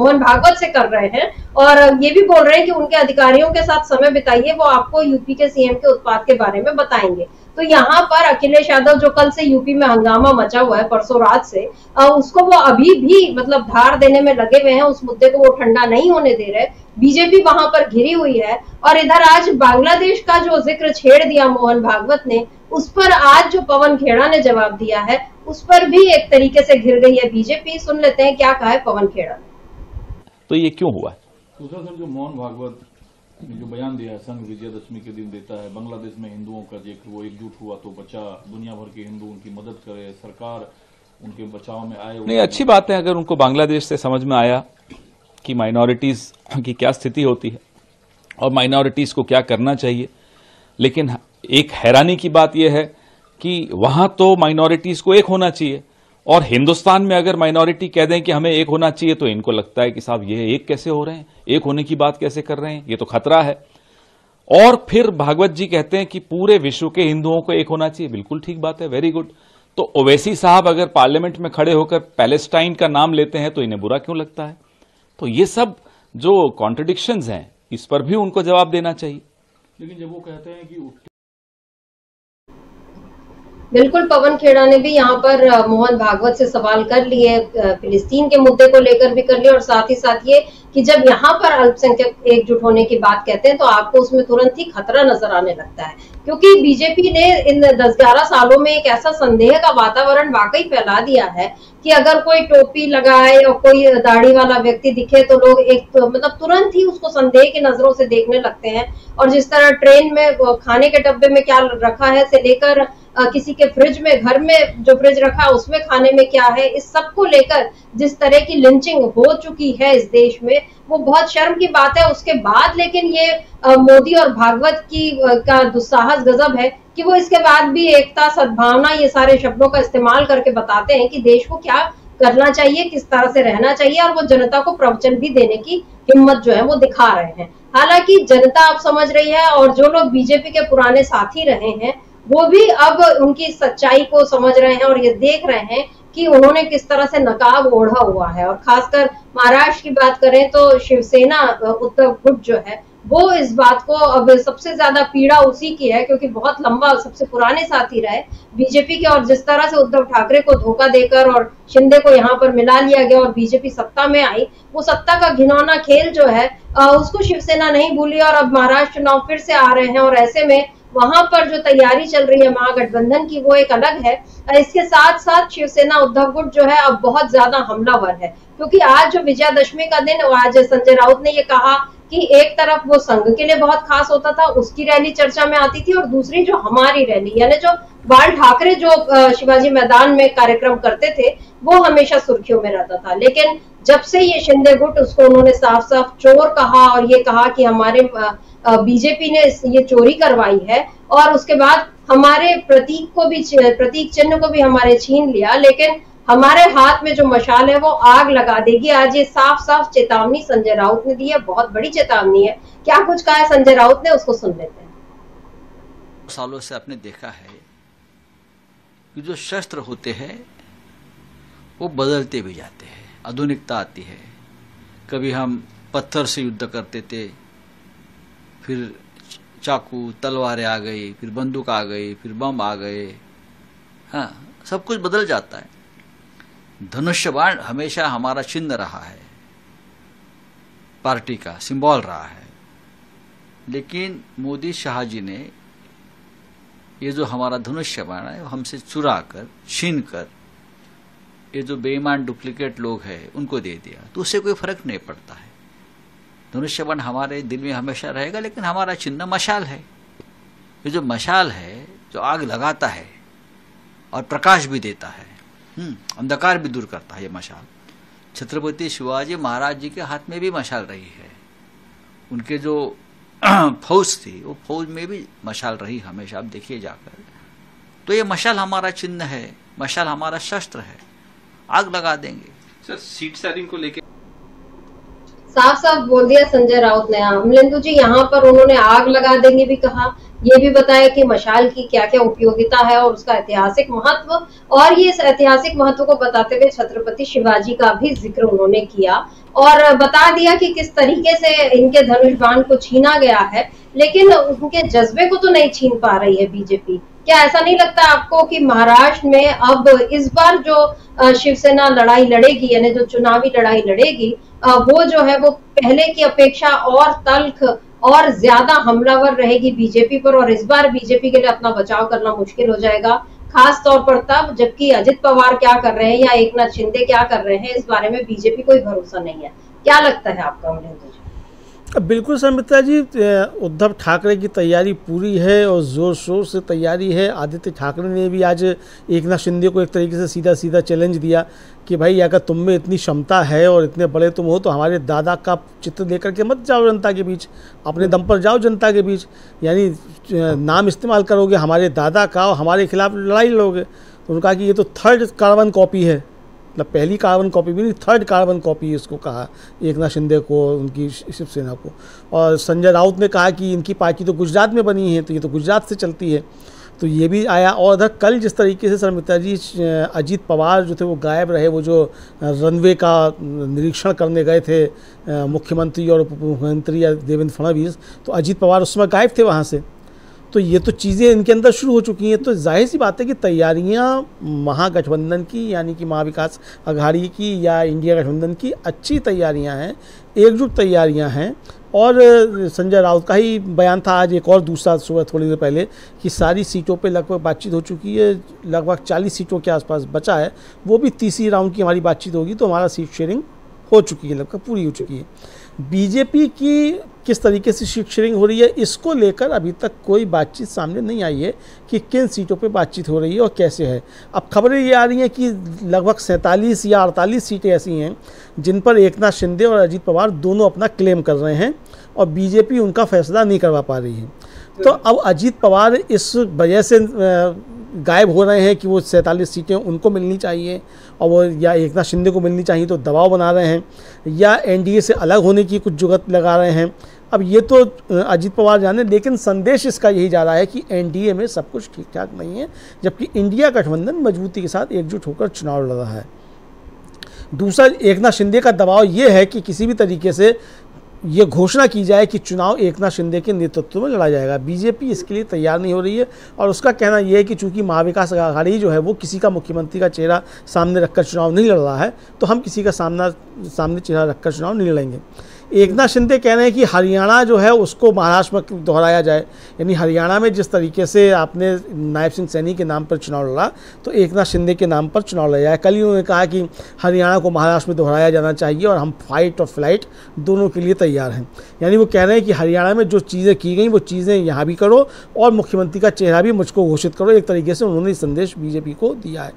मोहन भागवत से कर रहे हैं और ये भी बोल रहे हैं कि उनके अधिकारियों के साथ समय बिताइए, वो आपको यूपी के सीएम के उत्पात के बारे में बताएंगे। तो यहाँ पर अखिलेश यादव जो कल से यूपी में हंगामा मचा हुआ है परसों रात से, उसको वो अभी भी मतलब धार देने में लगे हुए हैं, उस मुद्दे को वो ठंडा नहीं होने दे रहे। बीजेपी वहां पर घिरी हुई है। और इधर आज बांग्लादेश का जो जिक्र छेड़ दिया मोहन भागवत ने, उस पर आज जो पवन खेड़ा ने जवाब दिया है उस पर भी एक तरीके से घिर गई है बीजेपी। सुन लेते हैं क्या कहा है पवन खेड़ा। तो ये क्यों हुआ? दूसरा सर, जो मोहन भागवत ने जो बयान दिया है संघ विजयदशमी के दिन देता है, बांग्लादेश में हिंदुओं का जिक्र, वो एकजुट हुआ तो बचा, दुनिया भर के हिंदू उनकी मदद करे, सरकार उनके बचाव में आए। नहीं, अच्छी बात है अगर उनको बांग्लादेश से समझ में आया कि माइनॉरिटीज की क्या स्थिति होती है और माइनॉरिटीज को क्या करना चाहिए। लेकिन एक हैरानी की बात यह है कि वहां तो माइनॉरिटीज को एक होना चाहिए और हिंदुस्तान में अगर माइनॉरिटी कह दें कि हमें एक होना चाहिए तो इनको लगता है कि साहब ये एक कैसे हो रहे हैं, एक होने की बात कैसे कर रहे हैं, ये तो खतरा है। और फिर भागवत जी कहते हैं कि पूरे विश्व के हिंदुओं को एक होना चाहिए। बिल्कुल ठीक बात है, वेरी गुड। तो ओवैसी साहब अगर पार्लियामेंट में खड़े होकर पैलेस्टाइन का नाम लेते हैं तो इन्हें बुरा क्यों लगता है? तो ये सब जो कॉन्ट्रडिक्शंस हैं इस पर भी उनको जवाब देना चाहिए। लेकिन जब वो कहते हैं कि बिल्कुल, पवन खेड़ा ने भी यहाँ पर मोहन भागवत से सवाल कर लिए, फिलिस्तीन के मुद्दे को लेकर भी कर लिए और साथ ही साथ ये कि जब यहाँ पर अल्पसंख्यक एकजुट होने की बात कहते हैं तो आपको उसमें तुरंत ही खतरा नजर आने लगता है, क्योंकि बीजेपी ने इन 10-11 सालों में एक ऐसा संदेह का वातावरण वाकई फैला दिया है कि अगर कोई टोपी लगाए और कोई दाढ़ी वाला व्यक्ति दिखे तो लोग एक मतलब तुरंत ही उसको संदेह की नजरों से देखने लगते हैं। और जिस तरह ट्रेन में खाने के डब्बे में क्या रखा है से लेकर किसी के फ्रिज में, घर में जो फ्रिज रखा है उसमें खाने में क्या है, इस सब को लेकर जिस तरह की लिंचिंग हो चुकी है इस देश में, वो बहुत शर्म की बात है। उसके बाद लेकिन ये मोदी और भागवत का दुस्साहस गजब है कि वो इसके बाद भी एकता, सद्भावना, ये सारे शब्दों का इस्तेमाल करके बताते हैं कि देश को क्या करना चाहिए, किस तरह से रहना चाहिए, और वो जनता को प्रवचन भी देने की हिम्मत जो है वो दिखा रहे हैं। हालांकि जनता आप समझ रही है और जो लोग बीजेपी के पुराने साथी रहे हैं वो भी अब उनकी सच्चाई को समझ रहे हैं और ये देख रहे हैं कि उन्होंने किस तरह से नकाब ओढ़ा हुआ है। और खासकर महाराष्ट्र की बात करें तो शिवसेना उद्धव गुट जो है वो इस बात को अब सबसे ज्यादा पीड़ा उसी की है, क्योंकि बहुत लंबा सबसे पुराने साथी रहे बीजेपी के। और जिस तरह से उद्धव ठाकरे को धोखा देकर और शिंदे को यहाँ पर मिला लिया गया और बीजेपी सत्ता में आई, वो सत्ता का घिनौना खेल जो है उसको शिवसेना नहीं भूली और अब महाराष्ट्र चुनाव फिर से आ रहे हैं और ऐसे में वहां पर जो तैयारी चल रही है महागठबंधन की वो एक अलग है। इसके साथ साथ शिवसेना उद्धव गुट जो है अब बहुत ज्यादा हमलावर है, क्योंकि आज जो विजयादशमी का दिन, आज संजय राउत ने ये कहा कि एक तरफ वो संघ के लिए बहुत खास होता था, उसकी रैली चर्चा में आती थी, और दूसरी जो हमारी रैली यानी जो बाल ठाकरे जो शिवाजी मैदान में कार्यक्रम करते थे वो हमेशा सुर्खियों में रहता था। लेकिन जब से ये शिंदे गुट, उसको उन्होंने साफ साफ चोर कहा और ये कहा कि हमारे बीजेपी ने ये चोरी करवाई है और उसके बाद हमारे प्रतीक चिन्ह को भी हमारे छीन लिया, लेकिन हमारे हाथ में जो मशाल है वो आग लगा देगी। आज ये साफ साफ चेतावनी संजय राउत ने दी है, बहुत बड़ी चेतावनी है। क्या कुछ कहा है संजय राउत ने उसको सुन लेते हैं। सालों से आपने देखा है कि जो शस्त्र होते हैं वो बदलते भी जाते हैं, आधुनिकता आती है। कभी हम पत्थर से युद्ध करते थे, फिर चाकू तलवारें आ गई, फिर बंदूक आ गई, फिर बम आ गए। हाँ, सब कुछ बदल जाता है। धनुष बाण हमेशा हमारा चिन्ह रहा है, पार्टी का सिंबल रहा है, लेकिन मोदी शाह जी ने ये जो हमारा धनुष बाण है वो हमसे चुरा कर, छीन कर ये जो बेईमान डुप्लीकेट लोग हैं उनको दे दिया, तो उससे कोई फर्क नहीं पड़ता है। धनुष बाण हमारे दिल में हमेशा रहेगा, लेकिन हमारा चिन्ह मशाल है। ये जो मशाल है जो आग लगाता है और प्रकाश भी देता है, अंधकार भी दूर करता है, ये मशाल छत्रपति शिवाजी महाराज जी के हाथ में भी मशाल रही है। उनके जो फौज थी वो फौज में भी मशाल रही हमेशा, आप देखिए जाकर। तो ये मशाल हमारा चिन्ह है, मशाल हमारा शस्त्र है, आग लगा देंगे। सर, सीट शेयरिंग को लेकर साफ साफ बोल दिया संजय राउत ने। अमलेंदु जी यहाँ पर उन्होंने आग लगा देंगे भी कहा, ये भी बताएं कि मशाल की क्या क्या उपयोगिता है और उसका ऐतिहासिक महत्व, और ये इस ऐतिहासिक महत्व को बताते हुए छत्रपति शिवाजी का भी जिक्र उन्होंने किया और बता दिया कि किस तरीके से इनके धनुष बाण को छीना गया है, लेकिन उनके जज्बे को तो नहीं छीन पा रही है बीजेपी। क्या ऐसा नहीं लगता आपको कि महाराष्ट्र में अब इस बार जो शिवसेना लड़ाई लड़ेगी, यानी जो चुनावी लड़ाई लड़ेगी, वो जो है वो पहले की अपेक्षा और तल्ख और ज्यादा हमलावर रहेगी बीजेपी पर, और इस बार बीजेपी के लिए अपना बचाव करना मुश्किल हो जाएगा, खास तौर पर तब जबकि अजित पवार क्या कर रहे हैं या एकनाथ शिंदे क्या कर रहे हैं, इस बारे में बीजेपी कोई भरोसा नहीं है। क्या लगता है आपका? बिल्कुल संमित्रा जी, उद्धव ठाकरे की तैयारी पूरी है और ज़ोर शोर से तैयारी है। आदित्य ठाकरे ने भी आज एकनाथ शिंदे को एक तरीके से सीधा सीधा चैलेंज दिया कि भाई अगर तुम में इतनी क्षमता है और इतने बड़े तुम हो तो हमारे दादा का चित्र लेकर के मत जाओ जनता के बीच, अपने दम पर जाओ जनता के बीच, यानी नाम इस्तेमाल करोगे हमारे दादा का और हमारे खिलाफ लड़ाई लड़ोगे। तो उन्होंने कहा कि ये तो थर्ड कार्बन कॉपी है, मतलब पहली कार्बन कॉपी भी नहीं, थर्ड कार्बन कॉपी इसको कहा एकनाथ शिंदे को, उनकी शिवसेना को। और संजय राउत ने कहा कि इनकी पार्टी तो गुजरात में बनी है तो ये तो गुजरात से चलती है, तो ये भी आया। और अगर कल जिस तरीके से शर्मिता जी अजीत पवार जो थे वो गायब रहे, वो जो रनवे का निरीक्षण करने गए थे मुख्यमंत्री और उप मुख्यमंत्री देवेंद्र फडणवीस, तो अजीत पवार उस समय गायब थे वहाँ से। तो ये तो चीज़ें इनके अंदर शुरू हो चुकी हैं। तो जाहिर सी बात है कि तैयारियां महागठबंधन की, यानी कि महाविकास अघाड़ी की या इंडिया गठबंधन की अच्छी तैयारियां हैं, एकजुट तैयारियां हैं। और संजय राउत का ही बयान था आज एक और दूसरा सुबह थोड़ी देर पहले कि सारी सीटों पे लगभग बातचीत हो चुकी है, लगभग 40 सीटों के आसपास बचा है, वो भी तीसरी राउंड की हमारी बातचीत होगी, तो हमारा सीट शेयरिंग हो चुकी है, लगभग पूरी हो चुकी है। बीजेपी की किस तरीके से सीट शेयरिंग हो रही है इसको लेकर अभी तक कोई बातचीत सामने नहीं आई है कि किन सीटों पे बातचीत हो रही है और कैसे है। अब खबरें ये आ रही हैं कि लगभग 47 या 48 सीटें ऐसी हैं जिन पर एकनाथ शिंदे और अजीत पवार दोनों अपना क्लेम कर रहे हैं और बीजेपी उनका फैसला नहीं करवा पा रही है। तो अब अजीत पवार इस वजह से गायब हो रहे हैं कि वो 47 सीटें उनको मिलनी चाहिए और वो या एकनाथ शिंदे को मिलनी चाहिए, तो दबाव बना रहे हैं, या एनडीए से अलग होने की कुछ जुगत लगा रहे हैं। अब ये तो अजीत पवार जाने, लेकिन संदेश इसका यही जा रहा है कि एनडीए में सब कुछ ठीक ठाक नहीं है, जबकि इंडिया गठबंधन मजबूती के साथ एकजुट होकर चुनाव लड़ रहा है। दूसरा, एकनाथ शिंदे का दबाव ये है कि किसी भी तरीके से ये घोषणा की जाए कि चुनाव एकनाथ शिंदे के नेतृत्व में लड़ा जाएगा। बीजेपी इसके लिए तैयार नहीं हो रही है और उसका कहना यह है कि चूंकि महाविकास अघाड़ी जो है वो किसी का मुख्यमंत्री का चेहरा सामने रखकर चुनाव नहीं लड़ रहा है, तो हम किसी का सामने चेहरा रखकर चुनाव नहीं लड़ेंगे। एकनाथ शिंदे कह रहे हैं कि हरियाणा जो है उसको महाराष्ट्र में दोहराया जाए, यानी हरियाणा में जिस तरीके से आपने नायब सिंह सैनी के नाम पर चुनाव लड़ा तो एकनाथ शिंदे के नाम पर चुनाव लड़ा जाए। कल ही उन्होंने कहा कि हरियाणा को महाराष्ट्र में दोहराया जाना चाहिए और हम फाइट और फ्लाइट दोनों के लिए तैयार हैं, यानी वो कह रहे हैं कि हरियाणा में जो चीज़ें की गई वो चीज़ें यहाँ भी करो और मुख्यमंत्री का चेहरा भी मुझको घोषित करो। एक तरीके से उन्होंने संदेश बीजेपी को दिया है।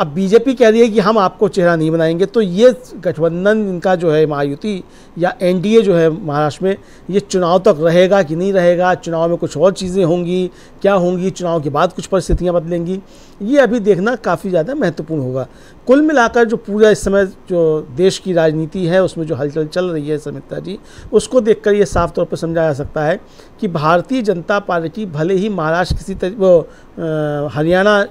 अब बीजेपी कह रही है कि हम आपको चेहरा नहीं बनाएंगे, तो ये गठबंधन इनका जो है महायुति या एनडीए जो है महाराष्ट्र में, ये चुनाव तक रहेगा कि नहीं रहेगा, चुनाव में कुछ और चीज़ें होंगी क्या होंगी, चुनाव के बाद कुछ परिस्थितियां बदलेंगी, ये अभी देखना काफ़ी ज़्यादा महत्वपूर्ण होगा। कुल मिलाकर जो पूरा इस समय जो देश की राजनीति है उसमें जो हलचल चल रही है संमित्रा जी, उसको देखकर ये साफ तौर पर समझा जा सकता है कि भारतीय जनता पार्टी भले ही महाराष्ट्र हरियाणा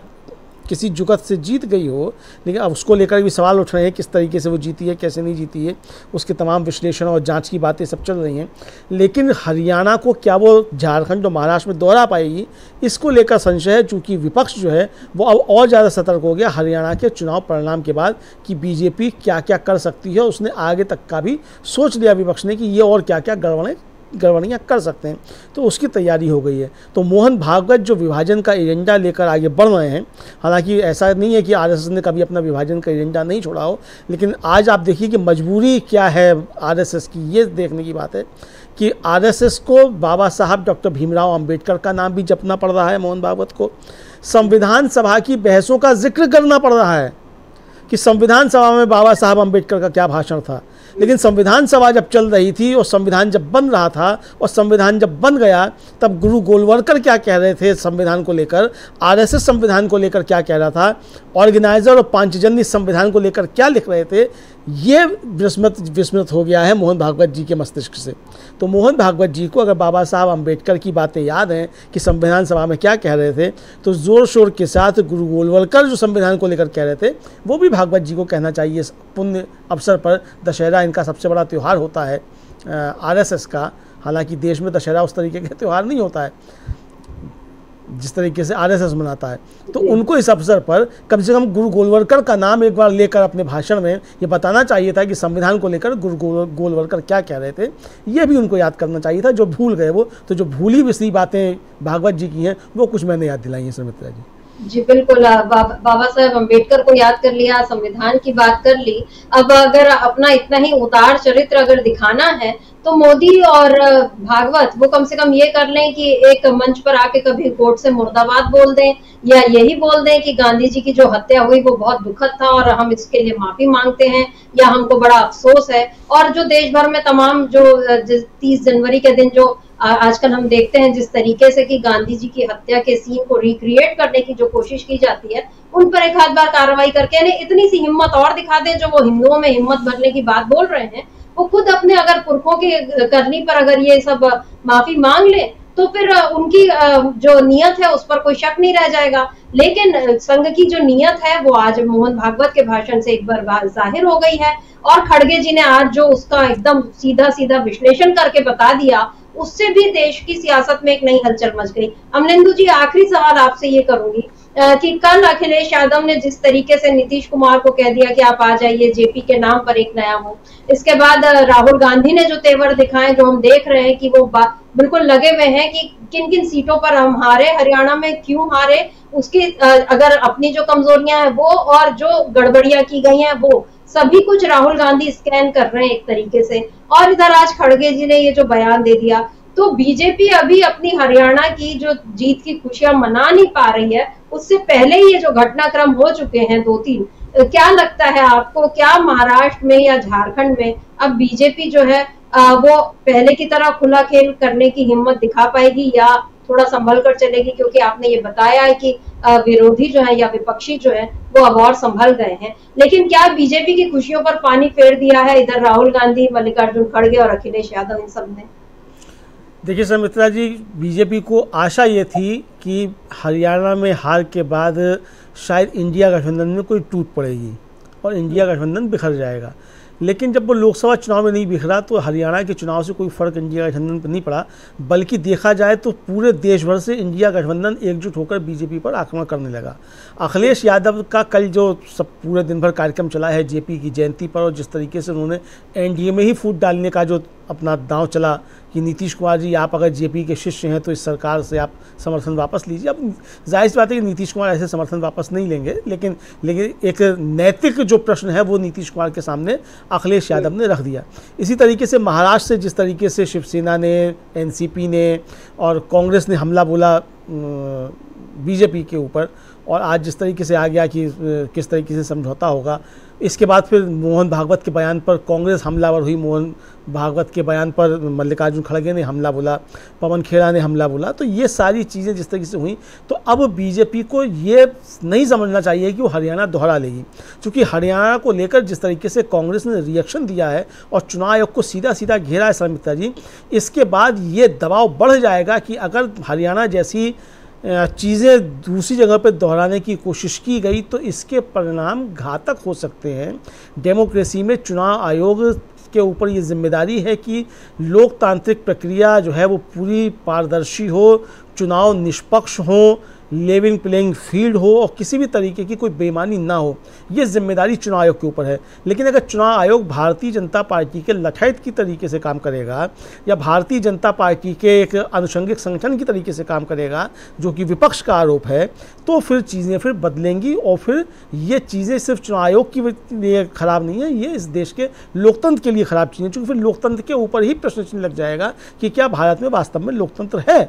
किसी जुगत से जीत गई हो, लेकिन अब उसको लेकर भी सवाल उठ रहे हैं किस तरीके से वो जीती है, कैसे नहीं जीती है, उसके तमाम विश्लेषण और जांच की बातें सब चल रही हैं। लेकिन हरियाणा को क्या वो झारखंड और महाराष्ट्र में दोहरा पाएगी, इसको लेकर संशय है, चूँकि विपक्ष जो है वो अब और ज़्यादा सतर्क हो गया हरियाणा के चुनाव परिणाम के बाद कि बीजेपी क्या क्या कर सकती है। उसने आगे तक का भी सोच लिया विपक्ष ने कि ये और क्या क्या गड़बड़ियाँ कर सकते हैं, तो उसकी तैयारी हो गई है। तो मोहन भागवत जो विभाजन का एजेंडा लेकर आगे बढ़ रहे हैं, हालांकि ऐसा नहीं है कि आरएसएस ने कभी अपना विभाजन का एजेंडा नहीं छोड़ा हो, लेकिन आज आप देखिए कि मजबूरी क्या है आरएसएस की, ये देखने की बात है कि आरएसएस को बाबा साहब डॉक्टर भीमराव अम्बेडकर का नाम भी जपना पड़ रहा है, मोहन भागवत को संविधान सभा की बहसों का जिक्र करना पड़ रहा है कि संविधान सभा में बाबा साहब अम्बेडकर का क्या भाषण था। लेकिन संविधान सभा जब चल रही थी और संविधान जब बन रहा था और संविधान जब बन गया तब गुरु गोलवलकर क्या कह रहे थे संविधान को लेकर, आरएसएस संविधान को लेकर क्या कह रहा था, ऑर्गेनाइजर और पांचजन्य संविधान को लेकर क्या लिख रहे थे, ये विस्मृत हो गया है मोहन भागवत जी के मस्तिष्क से। तो मोहन भागवत जी को अगर बाबा साहब अंबेडकर की बातें याद हैं कि संविधान सभा में क्या कह रहे थे, तो ज़ोर शोर के साथ गुरु गोलवलकर जो संविधान को लेकर कह रहे थे वो भी भागवत जी को कहना चाहिए इस पुण्य अवसर पर। दशहरा इनका सबसे बड़ा त्यौहार होता है आरएसएस का, हालांकि देश में दशहरा उस तरीके का त्यौहार नहीं होता है जिस तरीके से आरएसएस मनाता है। तो उनको इस अवसर पर कम से कम गुरु गोलवलकर का नाम एक बार लेकर अपने भाषण में ये बताना चाहिए था कि संविधान को लेकर गुरु गोलवलकर क्या कह रहे थे, ये भी उनको याद करना चाहिए था, जो भूल गए वो। तो जो भूली बिसरी बातें भागवत जी की हैं वो कुछ मैंने याद दिलाई हैं सुमित्रा जी। जी बिल्कुल, बाबा साहेब अम्बेडकर को याद कर लिया, संविधान की बात कर ली। अब अगर अपना इतना ही उतार चरित्र अगर दिखाना है तो मोदी और भागवत वो कम से कम ये कर लें कि एक मंच पर आके कभी कोर्ट से मुर्दाबाद बोल दें या यही बोल दें कि गांधी जी की जो हत्या हुई वो बहुत दुखद था और हम इसके लिए माफी मांगते हैं या हमको बड़ा अफसोस है। और जो देश भर में तमाम जो 30 जनवरी के दिन जो आजकल हम देखते हैं जिस तरीके से कि गांधी जी की हत्या के सीन को रिक्रिएट करने की जो कोशिश की जाती है, उन पर एक हाथ बार कार्रवाई करके इन्हें इतनी सी हिम्मत और दिखा दें। जो वो हिंदुओं में हिम्मत भरने की बात बोल रहे हैं वो खुद अपने अगर पुरखों के करनी पर अगर ये सब माफी मांग ले तो फिर उनकी जो नीयत है उस पर कोई शक नहीं रह जाएगा। लेकिन संघ की जो नीयत है वो आज मोहन भागवत के भाषण से एक बार जाहिर हो गई है और खड़गे जी ने आज जो उसका एकदम सीधा सीधा विश्लेषण करके बता दिया उससे भी देश की सियासत में एक नई हलचल मच गई। अमलेंदु जी, आखिरी सवाल आपसे ये करूंगी कि कल अखिलेश यादव ने जिस तरीके से नीतीश कुमार को कह दिया कि आप आ जाइए जेपी के नाम पर एक नया हो, इसके बाद राहुल गांधी ने जो तेवर दिखाए जो हम देख रहे हैं कि वो बिल्कुल लगे हुए हैं कि किन किन सीटों पर हम हारे, हरियाणा में क्यों हारे, उसकी अगर अपनी जो कमजोरियां हैं वो और जो गड़बड़ियां की गई हैं वो सभी कुछ राहुल गांधी स्कैन कर रहे हैं एक तरीके से। और इधर आज खड़गे जी ने ये जो बयान दे दिया तो बीजेपी अभी अपनी हरियाणा की जो जीत की खुशियां मना नहीं पा रही है उससे पहले ही ये जो घटनाक्रम हो चुके हैं 2-3, क्या लगता है आपको क्या महाराष्ट्र में या झारखंड में अब बीजेपी जो है वो पहले की तरह खुला खेल करने की हिम्मत दिखा पाएगी या थोड़ा संभल कर चलेगी? क्योंकि आपने ये बताया है कि विरोधी जो है या विपक्षी जो है वो अब और संभल गए हैं, लेकिन क्या बीजेपी की खुशियों पर पानी फेर दिया है इधर राहुल गांधी, मल्लिकार्जुन खड़गे और अखिलेश यादव इन सब ने? देखिए सुमित्रा जी, बीजेपी को आशा ये थी कि हरियाणा में हार के बाद शायद इंडिया गठबंधन में कोई टूट पड़ेगी और इंडिया गठबंधन बिखर जाएगा, लेकिन जब वो लोकसभा चुनाव में नहीं बिखरा तो हरियाणा के चुनाव से कोई फ़र्क इंडिया गठबंधन पर नहीं पड़ा, बल्कि देखा जाए तो पूरे देश भर से इंडिया गठबंधन एकजुट होकर बीजेपी पर आक्रमण करने लगा। अखिलेश यादव का कल जो सब पूरे दिन भर कार्यक्रम चला है जेपी की जयंती पर और जिस तरीके से उन्होंने एनडीए में ही फूट डालने का जो अपना दांव चला कि नीतीश कुमार जी आप अगर जेपी के शिष्य हैं तो इस सरकार से आप समर्थन वापस लीजिए। अब जाहिर सी बात है कि नीतीश कुमार ऐसे समर्थन वापस नहीं लेंगे, लेकिन एक नैतिक जो प्रश्न है वो नीतीश कुमार के सामने अखिलेश यादव ने रख दिया। इसी तरीके से महाराष्ट्र से जिस तरीके से शिवसेना ने, एनसीपी ने और कांग्रेस ने हमला बोला बीजेपी के ऊपर और आज जिस तरीके से आ गया कि किस तरीके से समझौता होगा, इसके बाद फिर मोहन भागवत के बयान पर कांग्रेस हमलावर हुई, मोहन भागवत के बयान पर मल्लिकार्जुन खड़गे ने हमला बोला, पवन खेड़ा ने हमला बोला। तो ये सारी चीज़ें जिस तरीके से हुई तो अब बीजेपी को ये नहीं समझना चाहिए कि वो हरियाणा दोहरा लेगी, क्योंकि हरियाणा को लेकर जिस तरीके से कांग्रेस ने रिएक्शन दिया है और चुनाव आयोग को सीधा सीधा घेरा है शर्मिता जी, इसके बाद ये दबाव बढ़ जाएगा कि अगर हरियाणा जैसी चीज़ें दूसरी जगह पर दोहराने की कोशिश की गई तो इसके परिणाम घातक हो सकते हैं। डेमोक्रेसी में चुनाव आयोग के ऊपर ये जिम्मेदारी है कि लोकतांत्रिक प्रक्रिया जो है वो पूरी पारदर्शी हो, चुनाव निष्पक्ष हो, लेवल प्लेइंग फील्ड हो और किसी भी तरीके की कोई बेईमानी ना हो, ये जिम्मेदारी चुनाव आयोग के ऊपर है। लेकिन अगर चुनाव आयोग भारतीय जनता पार्टी के लठैत की तरीके से काम करेगा या भारतीय जनता पार्टी के एक आनुषंगिक संगठन की तरीके से काम करेगा जो कि विपक्ष का आरोप है, तो फिर चीज़ें फिर बदलेंगी और फिर ये चीज़ें सिर्फ चुनाव आयोग के लिए ख़राब नहीं है, ये इस देश के लोकतंत्र के लिए ख़राब चीज़ें, क्योंकि फिर लोकतंत्र के ऊपर ही प्रश्न चिन्ह लग जाएगा कि क्या भारत में वास्तव में लोकतंत्र है,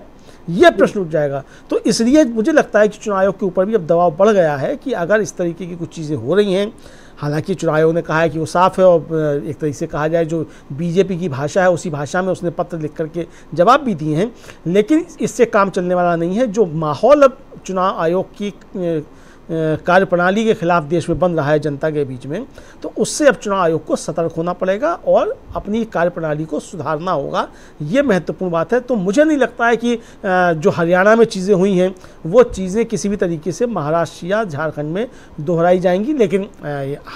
यह प्रश्न उठ जाएगा। तो इसलिए मुझे लगता है कि चुनाव आयोग के ऊपर भी अब दबाव बढ़ गया है कि अगर इस तरीके की कुछ चीज़ें हो रही हैं हालांकि चुनावों ने कहा है कि वो साफ है और एक तरीके से कहा जाए जो बीजेपी की भाषा है उसी भाषा में उसने पत्र लिख करके जवाब भी दिए हैं, लेकिन इससे काम चलने वाला नहीं है। जो माहौल अब चुनाव आयोग की कार्यप्रणाली के खिलाफ देश में बन रहा है जनता के बीच में, तो उससे अब चुनाव आयोग को सतर्क होना पड़ेगा और अपनी कार्यप्रणाली को सुधारना होगा, ये महत्वपूर्ण बात है। तो मुझे नहीं लगता है कि जो हरियाणा में चीज़ें हुई हैं वो चीज़ें किसी भी तरीके से महाराष्ट्र या झारखंड में दोहराई जाएंगी, लेकिन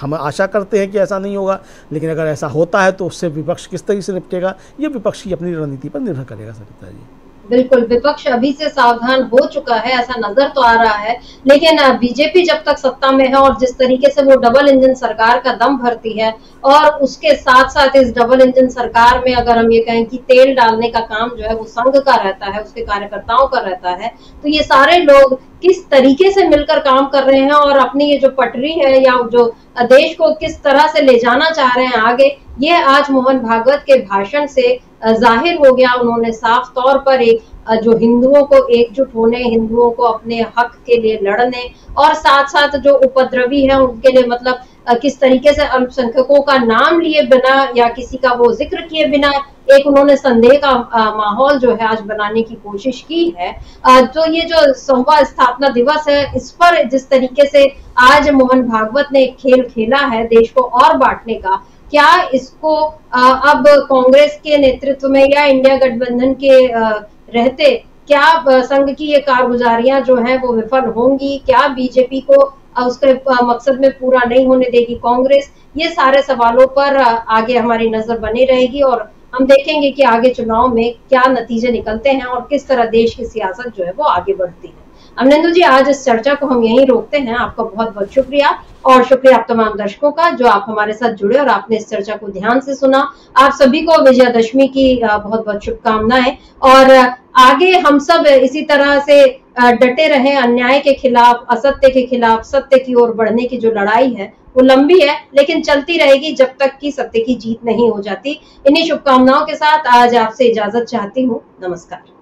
हम आशा करते हैं कि ऐसा नहीं होगा। लेकिन अगर ऐसा होता है तो उससे विपक्ष किस तरीके से निपटेगा, ये विपक्ष की अपनी रणनीति पर निर्भर करेगा। सरिता जी, बिल्कुल विपक्ष अभी से सावधान हो चुका है ऐसा नजर तो आ रहा है, लेकिन बीजेपी जब तक सत्ता में है और जिस तरीके से वो डबल इंजन सरकार का दम भरती है और उसके साथ साथ इस डबल इंजन सरकार में अगर हम ये कहें कि तेल डालने का काम जो है वो संघ का रहता है, उसके कार्यकर्ताओं का रहता है, तो ये सारे लोग किस तरीके से मिलकर काम कर रहे हैं और अपनी ये जो पटरी है या जो देश को किस तरह से ले जाना चाह रहे हैं आगे, ये आज मोहन भागवत के भाषण से जाहिर हो गया। उन्होंने साफ तौर पर एक जो हिंदुओं को एकजुट होने, हिंदुओं को अपने हक के लिए लड़ने और साथ साथ जो उपद्रवी हैं उनके लिए, मतलब किस तरीके से अल्पसंख्यकों का नाम लिए बिना या किसी का वो जिक्र किए बिना एक उन्होंने संदेह का माहौल जो है आज बनाने की कोशिश की है। तो ये जो सोमवार स्थापना दिवस है, इस पर जिस तरीके से आज मोहन भागवत ने एक खेल खेला है देश को और बांटने का, क्या इसको अब कांग्रेस के नेतृत्व में या इंडिया गठबंधन के रहते क्या संघ की ये कारगुजारियां जो हैं वो विफल होंगी, क्या बीजेपी को उसके मकसद में पूरा नहीं होने देगी कांग्रेस, ये सारे सवालों पर आगे हमारी नजर बनी रहेगी और हम देखेंगे कि आगे चुनाव में क्या नतीजे निकलते हैं और किस तरह देश की सियासत जो है वो आगे बढ़ती है। अमनेंदु जी, आज इस चर्चा को हम यहीं रोकते हैं। आपका बहुत बहुत शुक्रिया और शुक्रिया आप तमाम दर्शकों का जो आप हमारे साथ जुड़े और आपने इस चर्चा को ध्यान से सुना। आप सभी को विजयादशमी की बहुत बहुत शुभकामनाएं और आगे हम सब इसी तरह से डटे रहें, अन्याय के खिलाफ, असत्य के खिलाफ सत्य की ओर बढ़ने की जो लड़ाई है वो लंबी है लेकिन चलती रहेगी जब तक कि सत्य की जीत नहीं हो जाती। इन्हीं शुभकामनाओं के साथ आज आपसे इजाजत चाहती हूँ। नमस्कार।